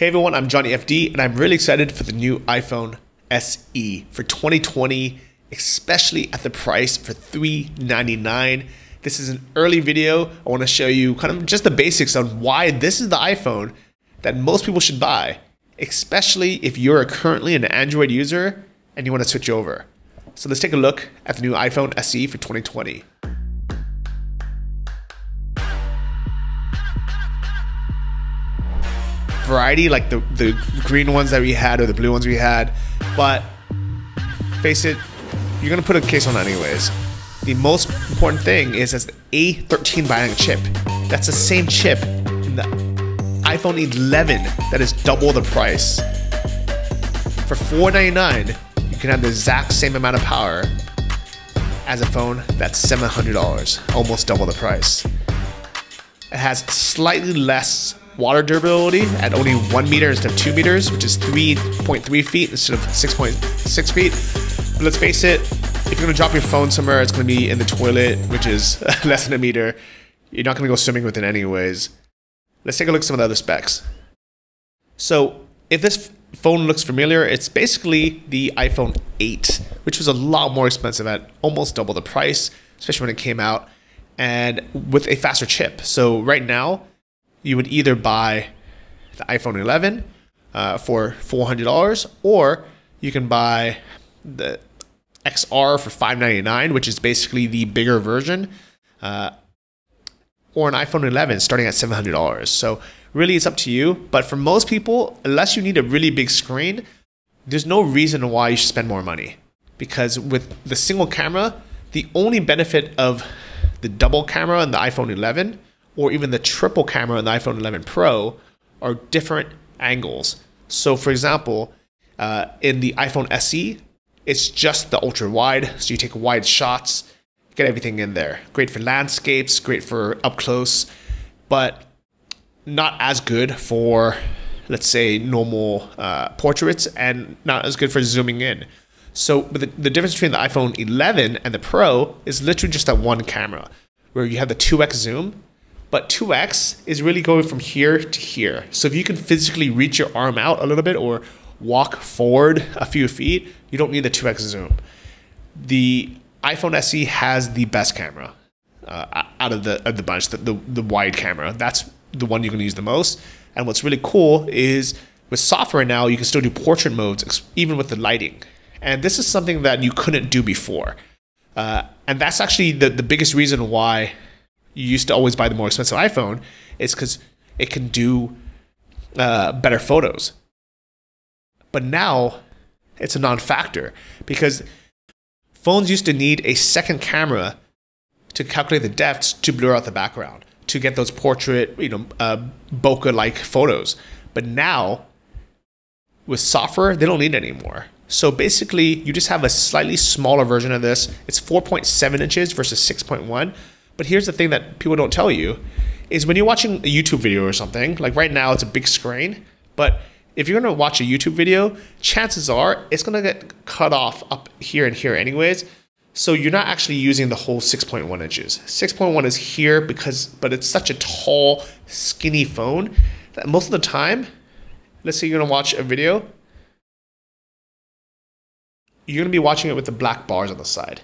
Hey everyone, I'm Johnny FD, and I'm really excited for the new iPhone SE for 2020, especially at the price for $399. This is an early video. I want to show you kind of just the basics on why this is the iPhone that most people should buy, especially if you're currently an Android user and you want to switch over. So let's take a look at the new iPhone SE for 2020. Variety like the green ones that we had or the blue ones we had, but face it, you're gonna put a case on anyways. The most important thing is that's the A13 Bionic chip. That's the same chip in the iPhone 11 that is double the price. For $499, you can have the exact same amount of power as a phone that's $700, almost double the price. It has slightly less water durability at only 1 meter instead of 2 meters, which is 3.3 feet instead of 6.6 feet. But let's face it, if you're gonna drop your phone somewhere, it's gonna be in the toilet, which is less than a meter. You're not gonna go swimming with it anyways. Let's take a look at some of the other specs. So if this phone looks familiar, it's basically the iPhone 8, which was a lot more expensive at almost double the price, especially when it came out, and with a faster chip. So right now, you would either buy the iPhone 11 for $400, or you can buy the XR for $599, which is basically the bigger version, or an iPhone 11 starting at $700. So really it's up to you, but for most people, unless you need a really big screen, there's no reason why you should spend more money. Because with the single camera, the only benefit of the double camera in the iPhone 11 or even the triple camera on the iPhone 11 Pro are different angles. So for example, in the iPhone SE, it's just the ultra wide. So you take wide shots, get everything in there. Great for landscapes, great for up close, but not as good for, let's say, normal portraits, and not as good for zooming in. So but the difference between the iPhone 11 and the Pro is literally just that one camera where you have the 2x zoom. But 2x is really going from here to here. So if you can physically reach your arm out a little bit or walk forward a few feet, you don't need the 2x zoom. The iPhone SE has the best camera out of the bunch, the wide camera. That's the one you're gonna use the most. And what's really cool is with software now, you can still do portrait modes even with the lighting. And this is something that you couldn't do before. And that's actually the biggest reason why you used to always buy the more expensive iPhone, is because it can do better photos. But now it's a non-factor, because phones used to need a second camera to calculate the depths to blur out the background, to get those portrait, bokeh-like photos. But now with software, they don't need it anymore. So basically you just have a slightly smaller version of this. It's 4.7 inches versus 6.1. But here's the thing that people don't tell you, is when you're watching a YouTube video or something, like right now it's a big screen, but if you're gonna watch a YouTube video, chances are it's gonna get cut off up here and here anyways. So you're not actually using the whole 6.1 inches. 6.1 is here but it's such a tall, skinny phone that most of the time, let's say you're gonna watch a video, you're gonna be watching it with the black bars on the side.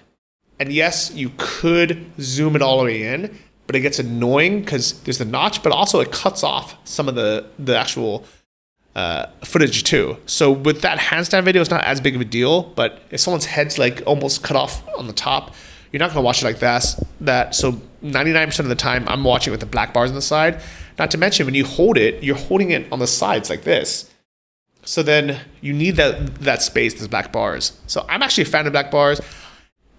And yes, you could zoom it all the way in, but it gets annoying because there's the notch, but also it cuts off some of the actual footage too. So with that handstand video, it's not as big of a deal, but if someone's head's like almost cut off on the top, you're not gonna watch it like that. So 99% of the time, I'm watching it with the black bars on the side. Not to mention when you hold it, you're holding it on the sides like this. So then you need that space, those black bars. So I'm actually a fan of black bars.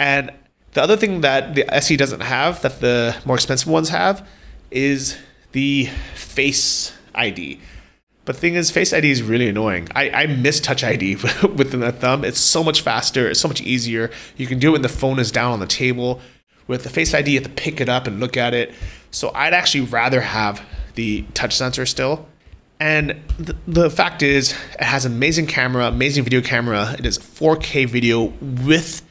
And the other thing that the SE doesn't have that the more expensive ones have is the Face ID. But the thing is, Face ID is really annoying. I miss Touch ID with the thumb. It's so much faster. It's so much easier. You can do it when the phone is down on the table. With the Face ID, you have to pick it up and look at it. So I'd actually rather have the touch sensor still. And the fact is, it has an amazing camera, amazing video camera. It is 4K video with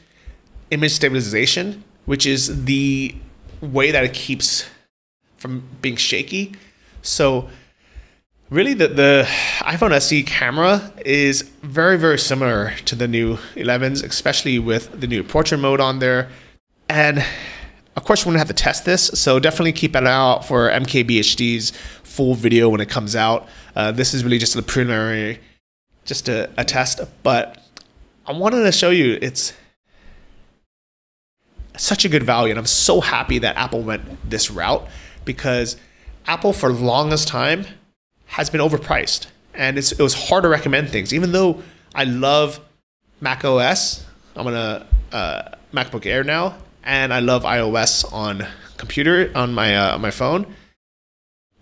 image stabilization, which is the way that it keeps from being shaky. So Really, the iPhone SE camera is very, very similar to the new 11s, especially with the new portrait mode on there. And of course, we're gonna have to test this, so definitely keep an eye out for MKBHD's full video when it comes out. This is really just the preliminary, just a test, but I wanted to show you it's such a good value, and I'm so happy that Apple went this route, because Apple, for the longest time, has been overpriced, and it was hard to recommend things. Even though I love Mac OS, I'm on a MacBook Air now, and I love iOS on computer, on my phone,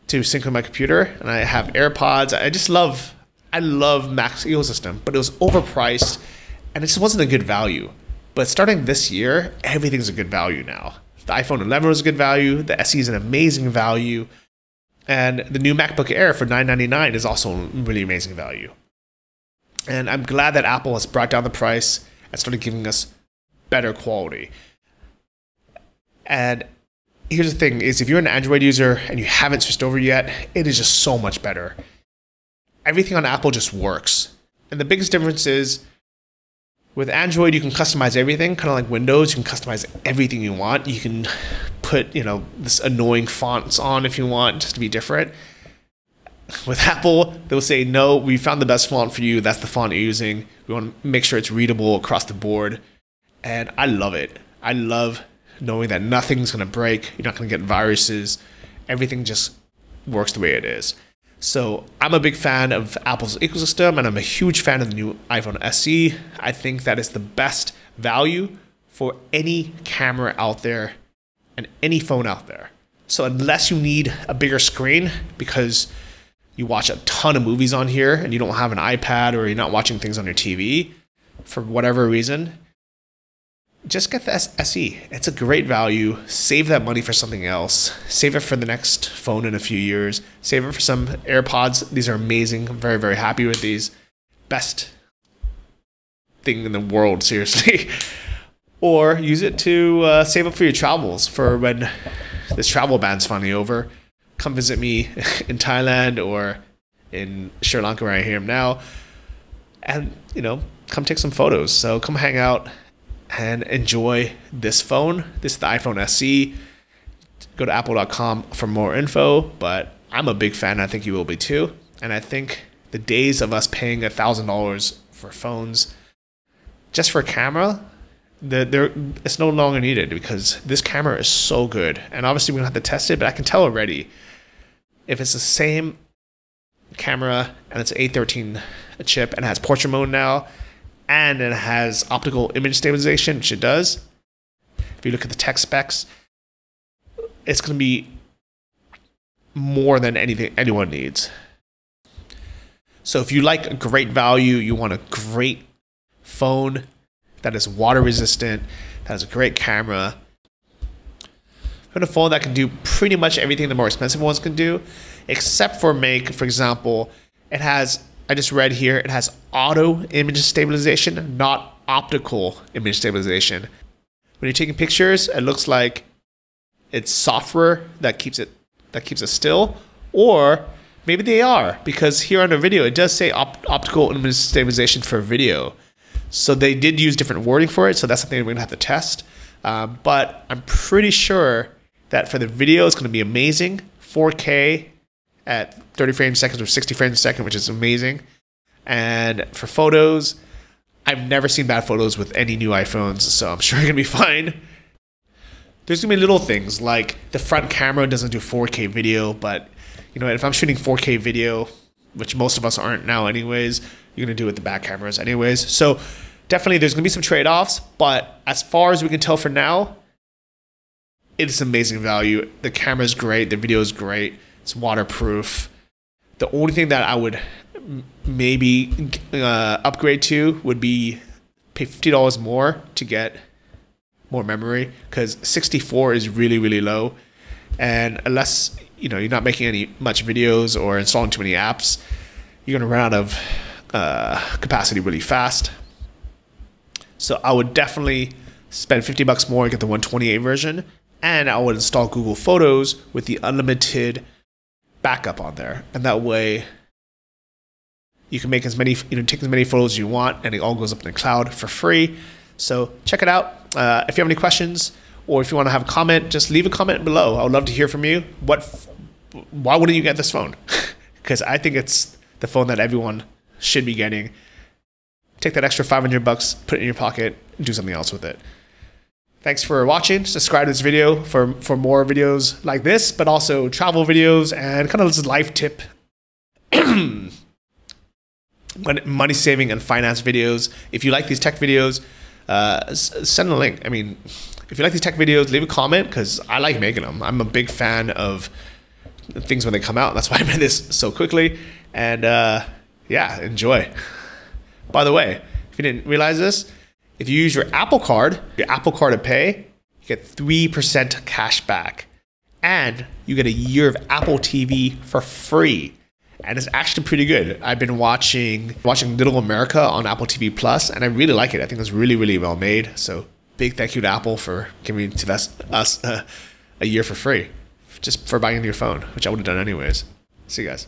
to sync with my computer, and I have AirPods. I love Mac's ecosystem, but it was overpriced, and it just wasn't a good value. But starting this year, everything's a good value now. The iPhone 11 was a good value. The SE is an amazing value. And the new MacBook Air for $999 is also a really amazing value. And I'm glad that Apple has brought down the price and started giving us better quality. And here's the thing, is if you're an Android user and you haven't switched over yet, it is just so much better. Everything on Apple just works. And the biggest difference is, with Android, you can customize everything, kind of like Windows. You can customize everything you want. You can put, you know, this annoying fonts on if you want, just to be different. With Apple, they'll say, no, we found the best font for you. That's the font you're using. We want to make sure it's readable across the board. And I love it. I love knowing that nothing's going to break. You're not going to get viruses. Everything just works the way it is. So I'm a big fan of Apple's ecosystem, and I'm a huge fan of the new iPhone SE. I think that is the best value for any camera out there and any phone out there. So unless you need a bigger screen because you watch a ton of movies on here and you don't have an iPad, or you're not watching things on your TV for whatever reason, just get the SE. It's a great value. Save that money for something else. Save it for the next phone in a few years. Save it for some AirPods. These are amazing. I'm very, very happy with these. Best thing in the world, seriously. Or use it to save up for your travels, for when this travel ban's finally over. Come visit me in Thailand or in Sri Lanka, where I am now. And, you know, come take some photos. So come hang out and enjoy this phone. This is the iPhone SE. Go to apple.com for more info, but I'm a big fan. I think you will be too. And I think the days of us paying $1,000 for phones just for a camera, it's no longer needed, because this camera is so good. And obviously we're gonna have to test it, but I can tell already, if it's the same camera and it's an A13 chip and it has portrait mode now, and it has optical image stabilization, which it does. If you look at the tech specs, it's going to be more than anything anyone needs. So if you like a great value, you want a great phone that is water resistant, that has a great camera, you want a phone that can do pretty much everything the more expensive ones can do, except for make, for example, it has, I just read here, it has auto image stabilization, not optical image stabilization. When you're taking pictures, it looks like it's software that keeps it still, or maybe they are, because here on the video it does say optical image stabilization for video. So they did use different wording for it, so that's something we're gonna have to test. But I'm pretty sure that for the video, it's gonna be amazing, 4K. At 30 frames a second or 60 frames a second, which is amazing. And for photos, I've never seen bad photos with any new iPhones, so I'm sure you're gonna be fine. There's gonna be little things like the front camera doesn't do 4K video, but you know, if I'm shooting 4K video, which most of us aren't now anyways, you're gonna do it with the back cameras anyways. So definitely there's gonna be some trade-offs, but as far as we can tell for now, it's amazing value. The camera's great, the video's great. It's waterproof. The only thing that I would maybe upgrade to would be pay $50 more to get more memory, because 64 is really, really low. And unless, you know, you're not making much videos or installing too many apps, you're gonna run out of capacity really fast. So I would definitely spend $50 more and get the 128 version, and I would install Google Photos with the unlimited backup on there, and that way You can make as many, take as many photos as you want, and it all goes up in the cloud for free. So check it out. If you have any questions or if you want to have a comment, just leave a comment below. I would love to hear from you. Why wouldn't you get this phone? Because I think it's the phone that everyone should be getting. Take that extra $500, put it in your pocket, and do something else with it. Thanks for watching. Subscribe to this video for more videos like this, but also travel videos and kind of this life tip, money saving and finance videos. If you like these tech videos, send a link. I mean, if you like these tech videos, leave a comment because I like making them. I'm a big fan of things when they come out. That's why I made this so quickly. And yeah, enjoy. By the way, if you didn't realize this, if you use your Apple Card to pay, you get 3% cash back. And you get a year of Apple TV for free. And it's actually pretty good. I've been watching Little America on Apple TV Plus, and I really like it. I think it's really, really well made. So big thank you to Apple for giving to us a year for free, just for buying a new phone, which I would have done anyways. See you guys.